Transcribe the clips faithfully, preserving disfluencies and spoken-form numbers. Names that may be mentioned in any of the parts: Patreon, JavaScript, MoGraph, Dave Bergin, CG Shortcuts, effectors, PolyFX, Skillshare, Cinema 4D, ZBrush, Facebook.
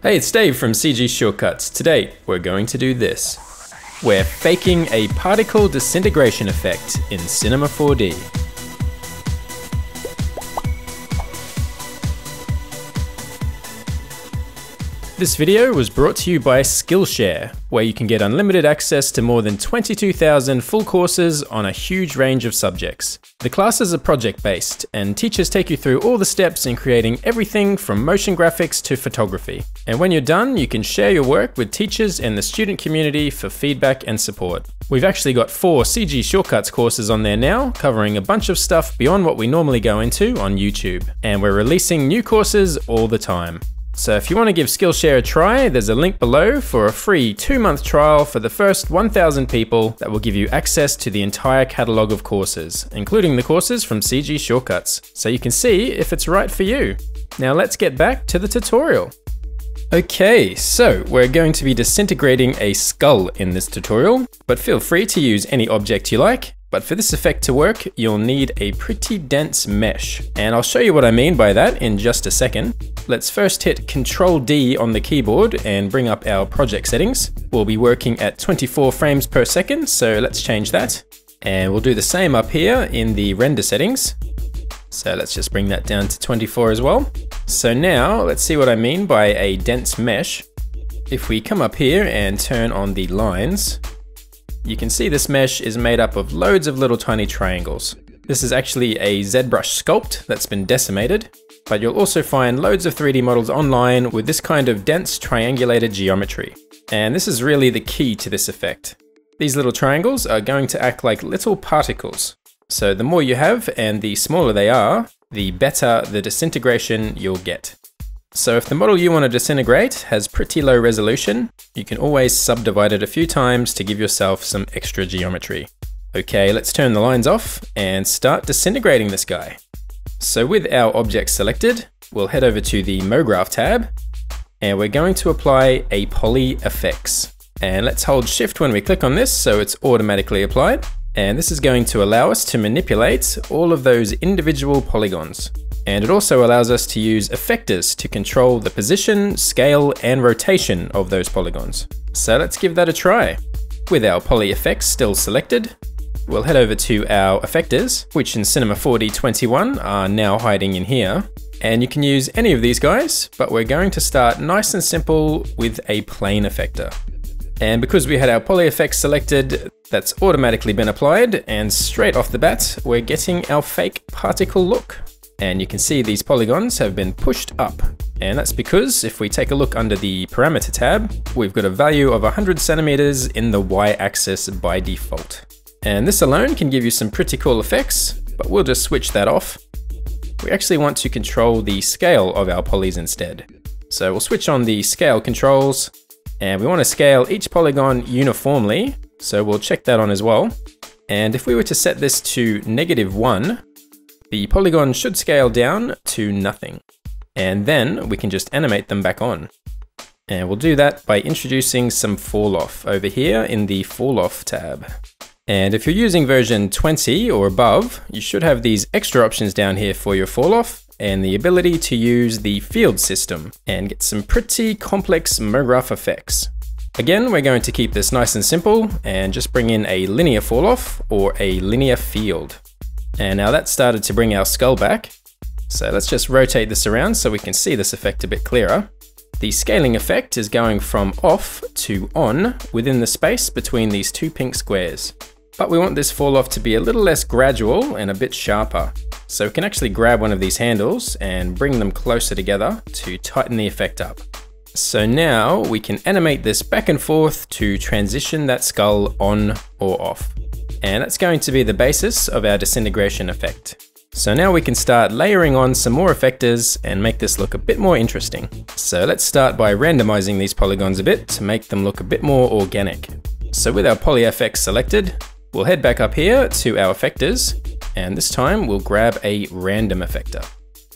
Hey, it's Dave from C G Shortcuts. Today, we're going to do this. We're faking a particle disintegration effect in Cinema four D. This video was brought to you by Skillshare, where you can get unlimited access to more than twenty-two thousand full courses on a huge range of subjects. The classes are project-based, and teachers take you through all the steps in creating everything from motion graphics to photography. And when you're done, you can share your work with teachers and the student community for feedback and support. We've actually got four C G Shortcuts courses on there now, covering a bunch of stuff beyond what we normally go into on YouTube. And we're releasing new courses all the time. So if you want to give Skillshare a try, there's a link below for a free two-month trial for the first one thousand people that will give you access to the entire catalog of courses, including the courses from C G Shortcuts, so you can see if it's right for you. Now let's get back to the tutorial. Okay, so we're going to be disintegrating a skull in this tutorial, but feel free to use any object you like. But for this effect to work, you'll need a pretty dense mesh. And I'll show you what I mean by that in just a second. Let's first hit control D on the keyboard and bring up our project settings. We'll be working at twenty-four frames per second, so let's change that. And we'll do the same up here in the render settings. So let's just bring that down to twenty-four as well. So now let's see what I mean by a dense mesh. If we come up here and turn on the lines, you can see this mesh is made up of loads of little tiny triangles. This is actually a ZBrush sculpt that's been decimated, but you'll also find loads of three D models online with this kind of dense triangulated geometry. And this is really the key to this effect. These little triangles are going to act like little particles. So the more you have and the smaller they are, the better the disintegration you'll get. So if the model you want to disintegrate has pretty low resolution, you can always subdivide it a few times to give yourself some extra geometry. Okay, let's turn the lines off and start disintegrating this guy. So with our object selected, we'll head over to the MoGraph tab, and we're going to apply a PolyFX. And let's hold Shift when we click on this so it's automatically applied. And this is going to allow us to manipulate all of those individual polygons. And it also allows us to use effectors to control the position, scale, and rotation of those polygons. So let's give that a try. With our PolyFX still selected, we'll head over to our effectors, which in Cinema four D twenty-one are now hiding in here. And you can use any of these guys, but we're going to start nice and simple with a plane effector. And because we had our PolyFX selected, that's automatically been applied, and straight off the bat, we're getting our fake particle look. And you can see these polygons have been pushed up. And that's because if we take a look under the parameter tab, we've got a value of one hundred centimeters in the y-axis by default. And this alone can give you some pretty cool effects, but we'll just switch that off. We actually want to control the scale of our polys instead. So we'll switch on the scale controls, and we want to scale each polygon uniformly, so we'll check that on as well. And if we were to set this to negative one, the polygon should scale down to nothing. And then we can just animate them back on. And we'll do that by introducing some fall off over here in the fall off tab. And if you're using version twenty or above, you should have these extra options down here for your fall off and the ability to use the field system and get some pretty complex MoGraph effects. Again, we're going to keep this nice and simple and just bring in a linear fall off or a linear field. And now that started to bring our skull back. So let's just rotate this around so we can see this effect a bit clearer. The scaling effect is going from off to on within the space between these two pink squares. But we want this fall off to be a little less gradual and a bit sharper. So we can actually grab one of these handles and bring them closer together to tighten the effect up. So now we can animate this back and forth to transition that skull on or off. And that's going to be the basis of our disintegration effect. So now we can start layering on some more effectors and make this look a bit more interesting. So let's start by randomizing these polygons a bit to make them look a bit more organic. So with our PolyFX selected, we'll head back up here to our effectors, and this time we'll grab a random effector.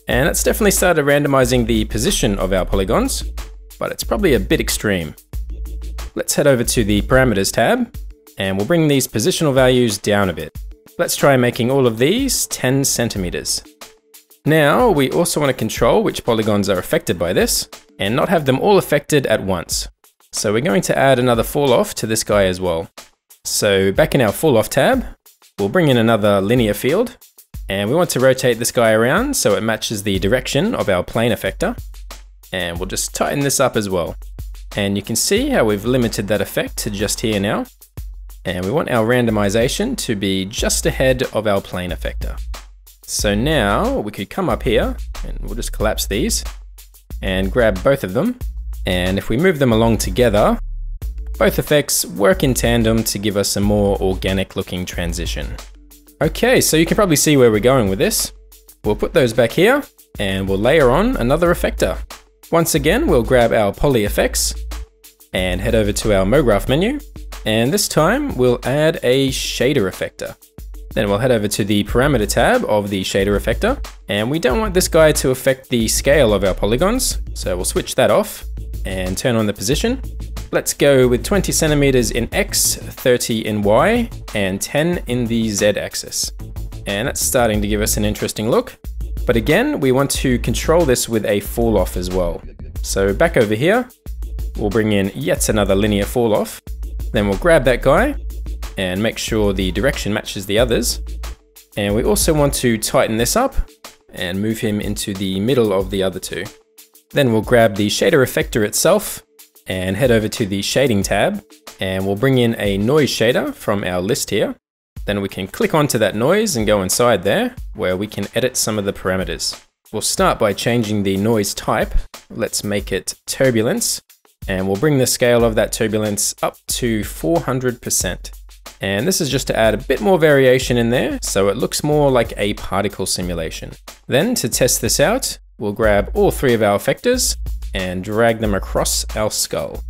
And that's definitely started randomizing the position of our polygons, but it's probably a bit extreme. Let's head over to the parameters tab, and we'll bring these positional values down a bit. Let's try making all of these ten centimeters. Now, we also want to control which polygons are affected by this and not have them all affected at once. So we're going to add another fall off to this guy as well. So back in our fall off tab, we'll bring in another linear field and we want to rotate this guy around so it matches the direction of our plane effector. And we'll just tighten this up as well. And you can see how we've limited that effect to just here now. And we want our randomization to be just ahead of our plane effector. So now we could come up here and we'll just collapse these and grab both of them. And if we move them along together, both effects work in tandem to give us a more organic looking transition. Okay, so you can probably see where we're going with this. We'll put those back here and we'll layer on another effector. Once again, we'll grab our PolyFX and head over to our MoGraph menu. And this time we'll add a shader effector. Then we'll head over to the parameter tab of the shader effector. And we don't want this guy to affect the scale of our polygons. So we'll switch that off and turn on the position. Let's go with twenty centimeters in X, thirty in Y, and ten in the Z axis. And that's starting to give us an interesting look. But again, we want to control this with a fall off as well. So back over here, we'll bring in yet another linear fall off. Then we'll grab that guy and make sure the direction matches the others. And we also want to tighten this up and move him into the middle of the other two. Then we'll grab the shader effector itself and head over to the shading tab and we'll bring in a noise shader from our list here. Then we can click onto that noise and go inside there where we can edit some of the parameters. We'll start by changing the noise type. Let's make it turbulence and we'll bring the scale of that turbulence up to four hundred percent. And this is just to add a bit more variation in there so it looks more like a particle simulation. Then to test this out, we'll grab all three of our effectors and drag them across our skull.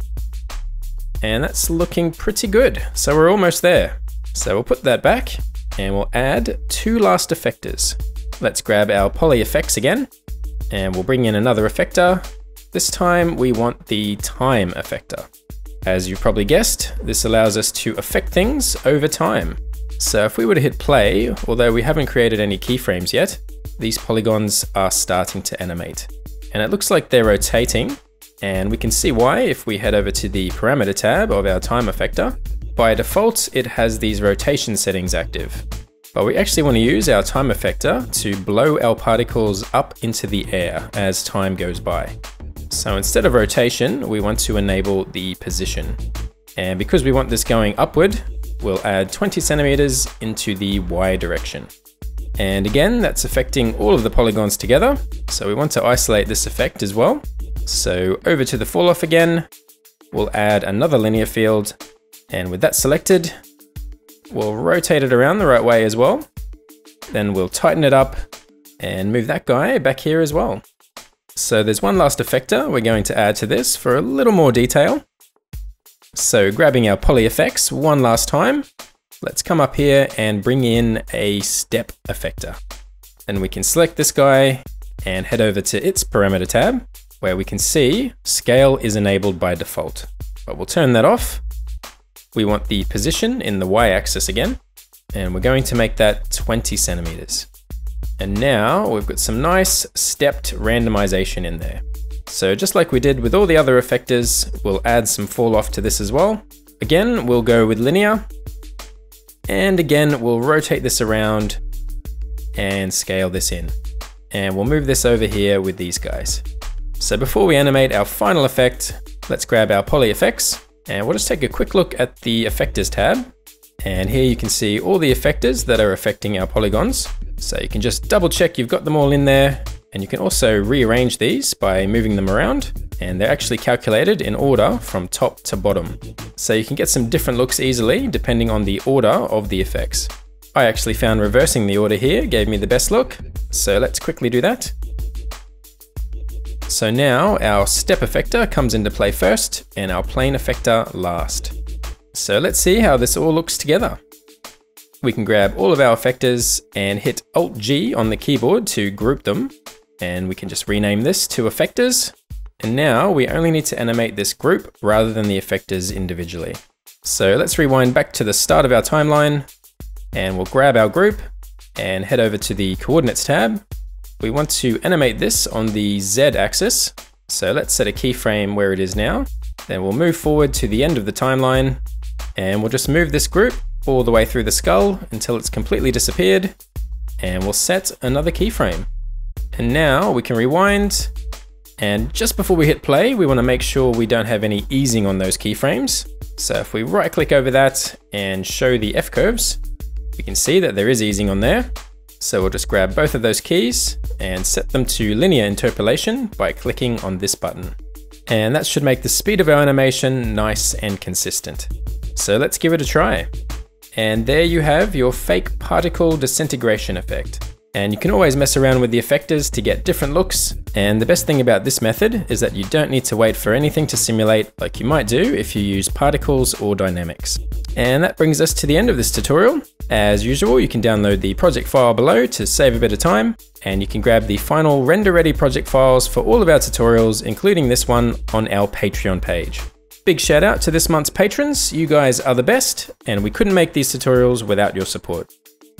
And that's looking pretty good. So we're almost there. So we'll put that back and we'll add two last effectors. Let's grab our PolyFX again and we'll bring in another effector. This time we want the time effector. As you've probably guessed, this allows us to affect things over time. So if we were to hit play, although we haven't created any keyframes yet, these polygons are starting to animate. And it looks like they're rotating, and we can see why if we head over to the parameter tab of our time effector. By default, it has these rotation settings active, but we actually want to use our time effector to blow our particles up into the air as time goes by. So instead of rotation, we want to enable the position. And because we want this going upward, we'll add twenty centimeters into the Y direction. And again, that's affecting all of the polygons together. So we want to isolate this effect as well. So over to the fall off again, we'll add another linear field. And with that selected, we'll rotate it around the right way as well. Then we'll tighten it up and move that guy back here as well. So there's one last effector we're going to add to this for a little more detail. So grabbing our PolyFX one last time, let's come up here and bring in a step effector. And we can select this guy and head over to its parameter tab where we can see scale is enabled by default, but we'll turn that off. We want the position in the Y-axis again, and we're going to make that twenty centimeters. And now we've got some nice stepped randomization in there. So just like we did with all the other effectors, we'll add some fall off to this as well. Again, we'll go with linear. And again, we'll rotate this around and scale this in. And we'll move this over here with these guys. So before we animate our final effect, let's grab our PolyFX. And we'll just take a quick look at the effectors tab. And here you can see all the effectors that are affecting our polygons. So you can just double check you've got them all in there. And you can also rearrange these by moving them around. And they're actually calculated in order from top to bottom. So you can get some different looks easily depending on the order of the effects. I actually found reversing the order here gave me the best look. So let's quickly do that. So now our step effector comes into play first and our plane effector last. So let's see how this all looks together. We can grab all of our effectors and hit Alt G on the keyboard to group them. And we can just rename this to effectors. And now we only need to animate this group rather than the effectors individually. So let's rewind back to the start of our timeline and we'll grab our group and head over to the coordinates tab. We want to animate this on the Z axis. So let's set a keyframe where it is now. Then we'll move forward to the end of the timeline and we'll just move this group all the way through the skull until it's completely disappeared. And we'll set another keyframe. And now we can rewind. And just before we hit play, we want to make sure we don't have any easing on those keyframes. So if we right click over that and show the F curves, we can see that there is easing on there. So we'll just grab both of those keys and set them to linear interpolation by clicking on this button. And that should make the speed of our animation nice and consistent. So let's give it a try. And there you have your fake particle disintegration effect. And you can always mess around with the effectors to get different looks. And the best thing about this method is that you don't need to wait for anything to simulate like you might do if you use particles or dynamics. And that brings us to the end of this tutorial. As usual, you can download the project file below to save a bit of time, and you can grab the final render ready project files for all of our tutorials, including this one, on our Patreon page. Big shout out to this month's patrons. You guys are the best, and we couldn't make these tutorials without your support.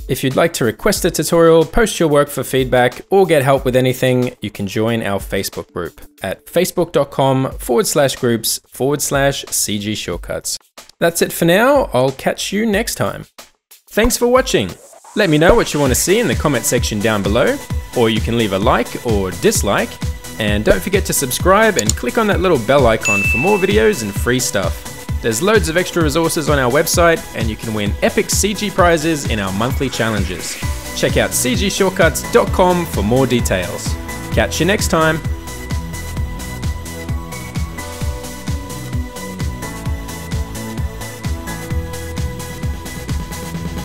If you'd like to request a tutorial, post your work for feedback, or get help with anything, you can join our Facebook group at facebook.com forward slash groups forward slash CG Shortcuts. That's it for now. I'll catch you next time. Thanks for watching. Let me know what you want to see in the comment section down below, or you can leave a like or dislike. And don't forget to subscribe and click on that little bell icon for more videos and free stuff. There's loads of extra resources on our website, and you can win epic C G prizes in our monthly challenges. Check out c g shortcuts dot com for more details. Catch you next time.